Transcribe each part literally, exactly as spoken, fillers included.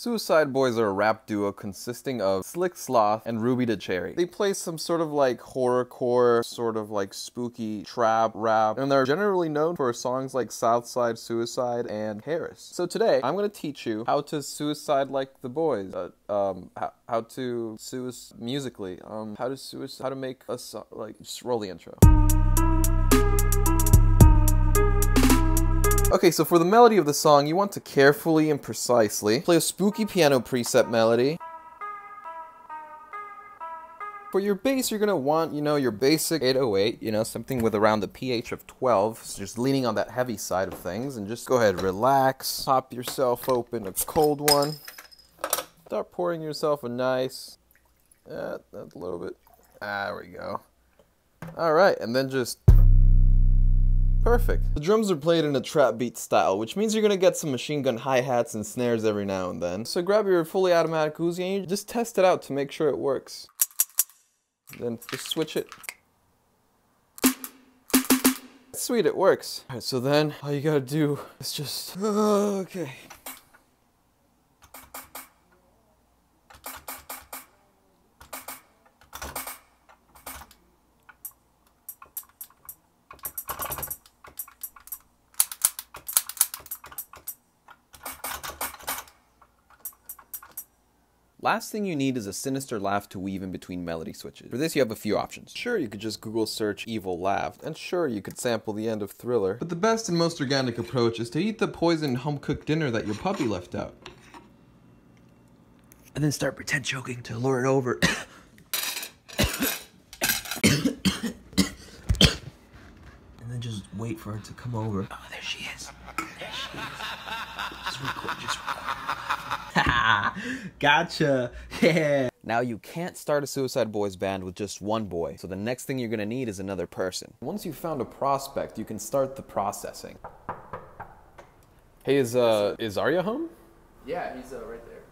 Suicide Boys are a rap duo consisting of Slick Sloth and Ruby Da Cherry. They play some sort of like horrorcore, sort of like spooky trap rap, and they're generally known for songs like Southside Suicide and Harris. So today, I'm gonna teach you how to suicide like the boys, uh, um, how, how to suicide musically, um, how to suicide, how to make a song. Like, just roll the intro. Okay, so for the melody of the song, you want to carefully and precisely play a spooky piano preset melody. For your bass, you're gonna want, you know, your basic eight oh eight, you know, something with around the pH of twelve, so just leaning on that heavy side of things, and just go ahead, relax, pop yourself open a cold one, start pouring yourself a nice, uh, that's a little bit, there we go. All right, and then just perfect. The drums are played in a trap beat style, which means you're gonna get some machine gun hi-hats and snares every now and then. So grab your fully automatic Uzi and you just test it out to make sure it works. Then just switch it. Sweet, it works. All right, so then all you gotta do is just, uh, okay. Last thing you need is a sinister laugh to weave in between melody switches. For this, you have a few options. Sure, you could just Google search evil laugh, and sure, you could sample the end of Thriller. But the best and most organic approach is to eat the poisoned home-cooked dinner that your puppy left out. And then start pretend choking to lure it over. And then just wait for it to come over. Oh, there she is. There she is. Just record, just record. Gotcha. Yeah. Now you can't start a Suicide Boys band with just one boy, so the next thing you're gonna need is another person. Once you've found a prospect, you can start the processing. Hey, is uh is Arya home? Yeah, he's uh, right there.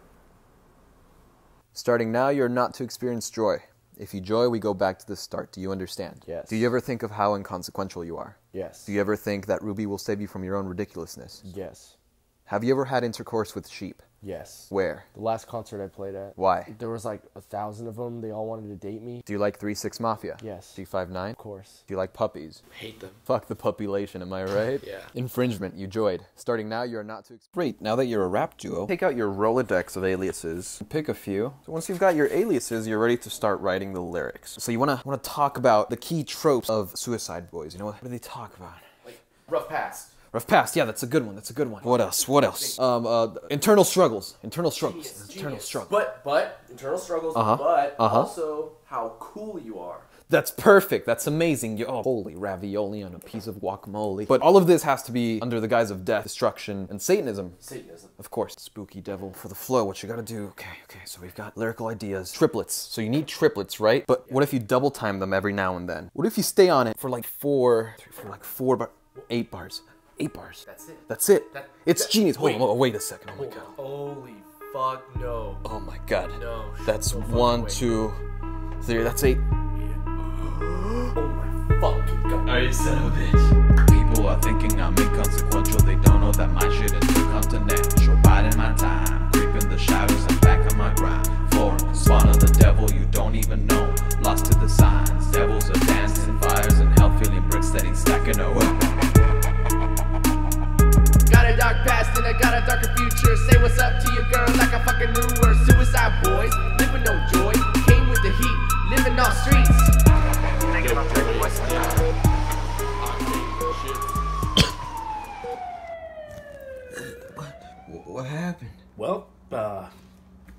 Starting now, you're not to experience joy. If you joy, we go back to the start. Do you understand? Yes. Do you ever think of how inconsequential you are? Yes. Do you ever think that Ruby will save you from your own ridiculousness? Yes. Have you ever had intercourse with sheep? Yes. Where? The last concert I played at. Why? There was like a thousand of them. They all wanted to date me. Do you like three six Mafia? Yes. C five nine? Of course. Do you like puppies? Hate them. Fuck the population, am I right? Yeah. Infringement, you joyed. Starting now, you're not to... Great, now that you're a rap duo, take out your Rolodex of aliases. Pick a few. So once you've got your aliases, you're ready to start writing the lyrics. So you wanna, wanna talk about the key tropes of Suicide Boys. You know, what do they talk about? Like, rough past. Rough past, yeah, that's a good one, that's a good one. What else, what else? Um, uh, internal struggles, internal struggles, genius, internal genius. struggles. But, but, internal struggles, uh-huh. but uh-huh. also how cool you are. That's perfect, that's amazing. You, oh, holy ravioli on a piece of guacamole. But all of this has to be under the guise of death, destruction, and Satanism. Satanism. Of course, spooky devil. For the flow, what you gotta do, okay, okay, so we've got lyrical ideas. Triplets, so you need triplets, right? But yeah. What if you double time them every now and then? What if you stay on it for like four, three, for like four, but eight bars? Eight bars. That's it. That's it. That, it's that, genius. Hold wait. on. Wait a second. Oh my god. Holy fuck no. Oh my god. No. That's no one, way. two, three. That's eight. Yeah. Oh my fucking god. Are you son of a bitch? People are thinking I'm inconsequential. They don't know that my shit is too continental. Biding my time. Creeping the shadows and back on my grind. Foreign spawn of the devil you don't even know. Lost to the signs. Devils are dancing. Fires and hell feeling bricks that he's stacking away. Got a dark past and I got a darker future. Say what's up to your girl like I fucking knew her. Suicide boys, living no joy. Came with the heat, living off streets. What, what happened? Well, uh,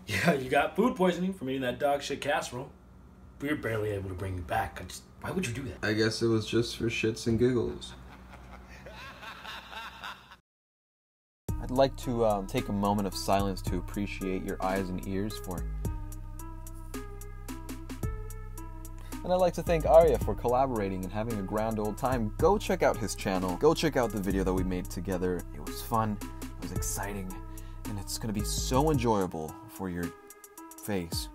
yeah, you got food poisoning from eating that dog shit casserole. We were barely able to bring you back. I just, why would you do that? I guess it was just for shits and giggles. I'd like to um, take a moment of silence to appreciate your eyes and ears for... And I'd like to thank Arya for collaborating and having a grand old time. Go check out his channel. Go check out the video that we made together. It was fun, it was exciting, and it's gonna be so enjoyable for your face.